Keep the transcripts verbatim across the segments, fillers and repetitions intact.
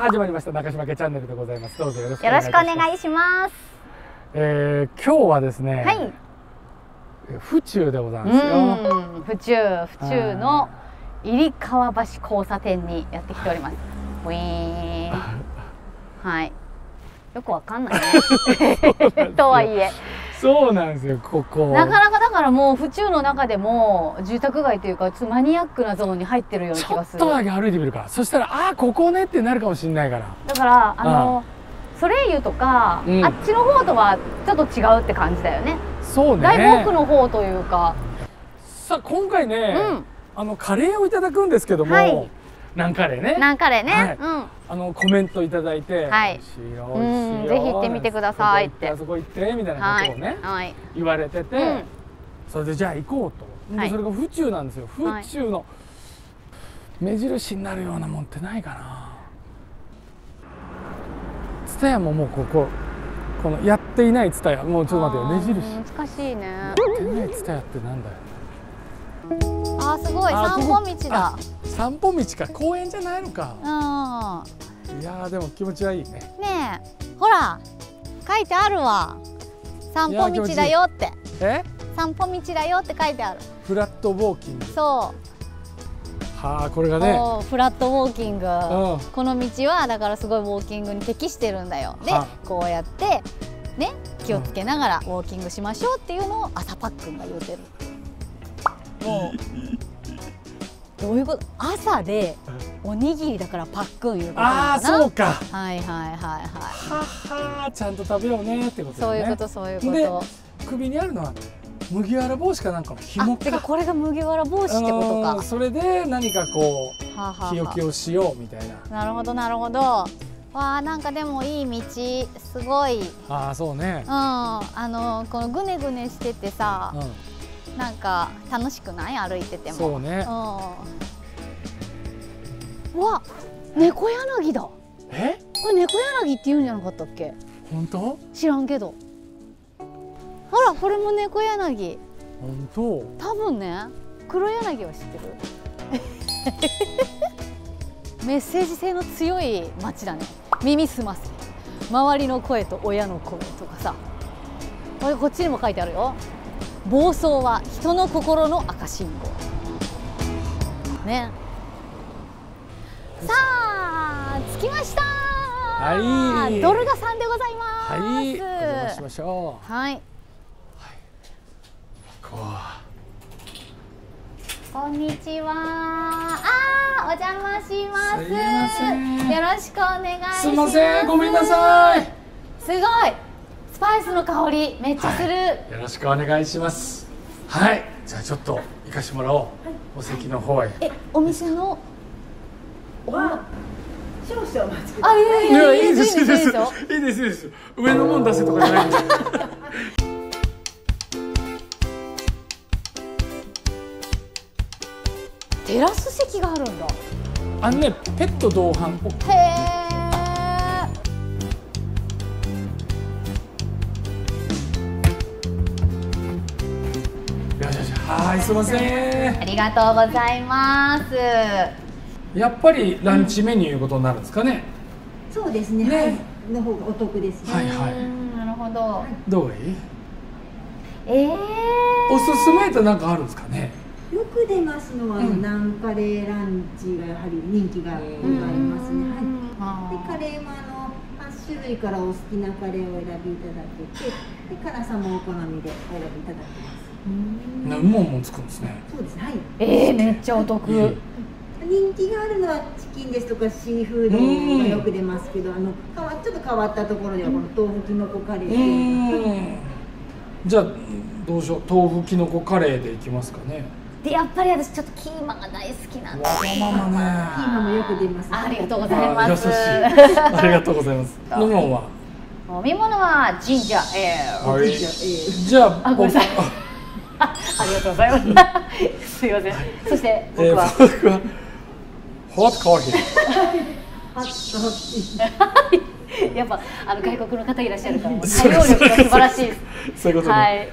さあ始まりました中島家チャンネルでございます。どうぞよろしくお願いします。よろしくお願いします、えー、今日はですね、はい、府中でございますよ。府中、府中の入川橋交差点にやってきております。ウィーンはいよくわかんないねとはいえそうなんですよ。ここなかなかだからもう府中の中でも住宅街というかちょっとマニアックなゾーンに入ってるような気がする。ちょっとだけ歩いてみるか。そしたらああここねってなるかもしれないから。だからあのソレイユとか、うん、あっちの方とはちょっと違うって感じだよね。そうね、だいぶ奥の方というか。さあ今回ね、うん、あのカレーをいただくんですけども、はい、なんカレーね、なんカレーね、はい、うん、あのコメントいただいて、はい、ぜひ行ってみてくださいって、あそこ行ってみたいなことをね、はい、言われてて、うん、それでじゃあ行こうと、はい、それが府中なんですよ。府中の目印になるようなもんってないかな。蔦屋ももうこここのやっていない蔦屋、もうちょっと待ってよ、目印難しいね。やってない蔦屋ってなんだよ。あーすごい散歩道だ。散歩道か、公園じゃないのか。うん。いやーでも気持ちはいいね。ねえ、ほら書いてあるわ。散歩道だよって。え？散歩道だよって書いてある。フラットウォーキング。そう。はあこれがね。フラットウォーキング。うん、この道はだからすごいウォーキングに適してるんだよ。でこうやってね気をつけながらウォーキングしましょうっていうのを朝パックンが言うてる。もうどういうこと、朝でおにぎりだからパックンいうことかな。ああそうか、はいはいはいはい、はは、ちゃんと食べようねってことね。そういうことそういうこと。で首にあるのは麦わら帽子かなんかの紐か。てかこれが麦わら帽子ってことか。それで何かこう日よけをしようみたいな。なるほどなるほど。わあなんかでもいい道、すごい。ああそうね、うん、あのこのぐねぐねしててさ、うん、なんか楽しくない、歩いてても。そうね。うん、うわ、猫柳だ。え？これ猫柳って言うんじゃなかったっけ？本当？知らんけど。ほら、これも猫柳。本当？多分ね、黒柳は知ってる。メッセージ性の強い街だね。耳すませ。周りの声と親の声とかさ。これこっちにも書いてあるよ。暴走は人の心の赤信号ね。さあ着きました。はい。ドルガさんでございます。はい。お邪魔しましょう。はい。はい。こんにちは。ああお邪魔します。すいません。よろしくお願いします。すいませんごめんなさい。すごい。スパイスの香りめっちゃする、はい、よろしくお願いします。はいじゃあちょっと行かしてもらおう、はい、お席の方へ。えお店のは少々お待ちください。あいやいやいやいいですいいですいいですいいです上のもん出せとかじゃないですテラス席があるんだ。あのねペット同伴。へえはい、すみません。ありがとうございます。やっぱりランチメニューいうことになるんですかね。うん、そうですね。ねの方がお得ですね。はいはい。なるほど。どういい？ええー。おすすめってなんかあるんですかね。よく出ますのは、うん、ナンカレーランチがやはり人気がございますね。はい。でカレーもあの八種類からお好きなカレーを選びいただけて、で辛さもお好みでお選びいただけます。なうまいもんつくんですね。そうですね。はい。ええめっちゃお得。人気があるのはチキンですとかシーフードがよく出ますけど、あのちょっと変わったところではこの豆腐きのこカレー。じゃあどうしよう、豆腐きのこカレーでいきますかね。でやっぱり私ちょっとキーマが大好きなんで。キーマもよく出ます。ありがとうございます。優しい。ありがとうございます。飲み物は？飲み物はジンジャーエール。じゃあごめんなさい。ありがとうございます。すいません。そして僕は僕はホットコーヒー。ホットコーヒー。やっぱあの外国の方いらっしゃるから対応力が素晴らしいです。そういうことね。はい。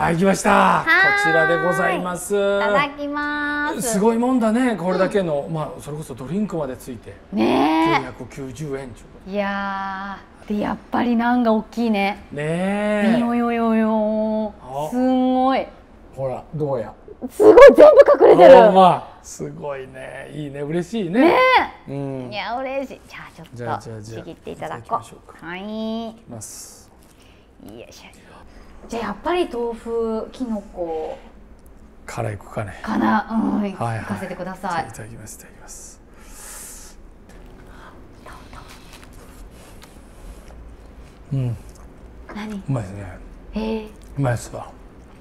はい、来ました。こちらでございます。いただきます。すごいもんだね、これだけの、うん、まあ、それこそドリンクまでついて。ねえ。きゅうひゃくきゅうじゅうえん。いやー、で、やっぱりなんか大きいね。ねえ。びよよよよ。すごい。ほら、どうや。すごい、全部隠れてる。まあ、すごいね、いいね、嬉しいね。ねえ。うん。いや、嬉しい。じゃあ、ちょっと。じゃあ、じゃあ、ちぎっていただこう。はい。いきます。よいしょ。じゃあやっぱり豆腐きのこからいくかねかな、うん、いかせてください。いただきます、いただきます。うん、何うまいですね。へえ、うまいですわ。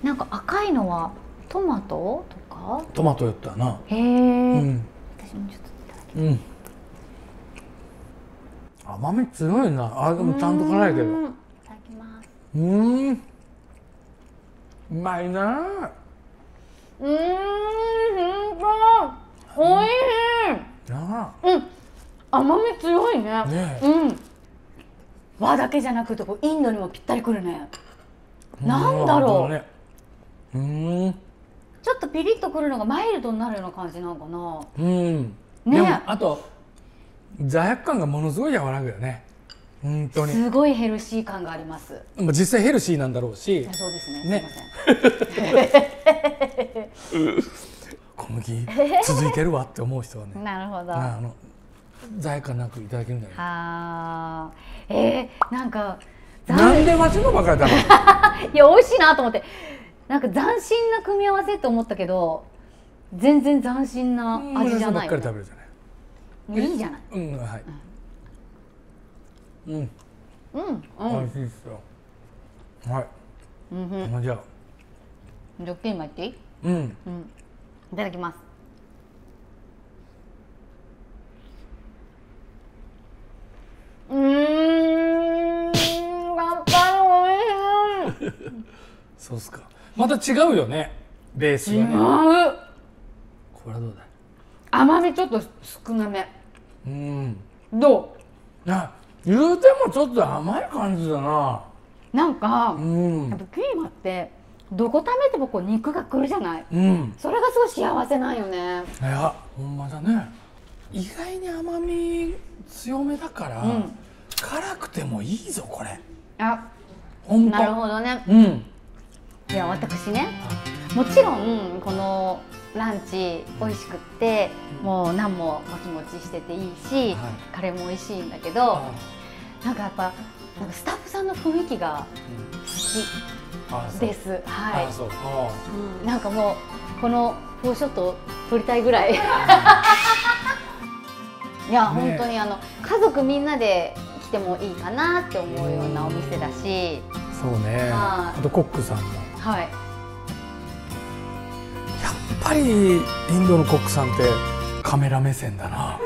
なんか赤いのはトマトとかトマトやったな。へえ、うん、私もちょっといただきます。うん、甘み強いなあ。でもちゃんと辛いけど。いただきます。うん、うまいな。うーん、本当。おいしい。なあ。うん。甘み強いね。ね。うん。和だけじゃなくて、インドにもぴったりくるね。なんだろう。ね、うん。ちょっとピリッとくるのがマイルドになるような感じなのかな。うん。ね。でもあと罪悪感がものすごい柔らかいよね。本当にすごいヘルシー感があります。まあ実際ヘルシーなんだろうし。そうですね。ね。小麦続いてるわって思う人はね。なるほど。あの罪悪感なくいただけるんだよ。ああ、えー、なんかなんでわしのばかりだろう。いや美味しいなと思って、なんか斬新な組み合わせと思ったけど、全然斬新な味じゃない。ばっかり食べるじゃない。いいじゃない。うん、はい。うん、うん、美味しいですよ。はい。うん、じゃあ。じゃ、ピーマンいっていい？うん、うん。いただきます。うーん、やっぱり美味しい。そうっすか。また違うよね。ベースはね。違う。これはどうだい？甘みちょっと少なめ。うん。どう？あ。言うてもちょっと甘い感じだな。なんか、うん、やっぱキーマってどこ食べてもこう肉がくるじゃない、うん、それがすごい幸せなんよね。いや、ほんまだね。意外に甘み強めだから、うん、辛くてもいいぞこれ。あ、ほんと。なるほどね、うん、いや私ね、もちろんこのランチ美味しくって、うん、もうナンももちもちしてていいし、はい、カレーも美味しいんだけど、はい、なんかやっぱなんかスタッフさんの雰囲気が好きです、うん、はい。そう、うん、なんかもうこのフォーショット撮りたいぐらい。いや、ね、本当にあの家族みんなで来てもいいかなって思うようなお店だし、そうね。あとコックさんも、はい、やっぱりインドのコックさんってカメラ目線だな。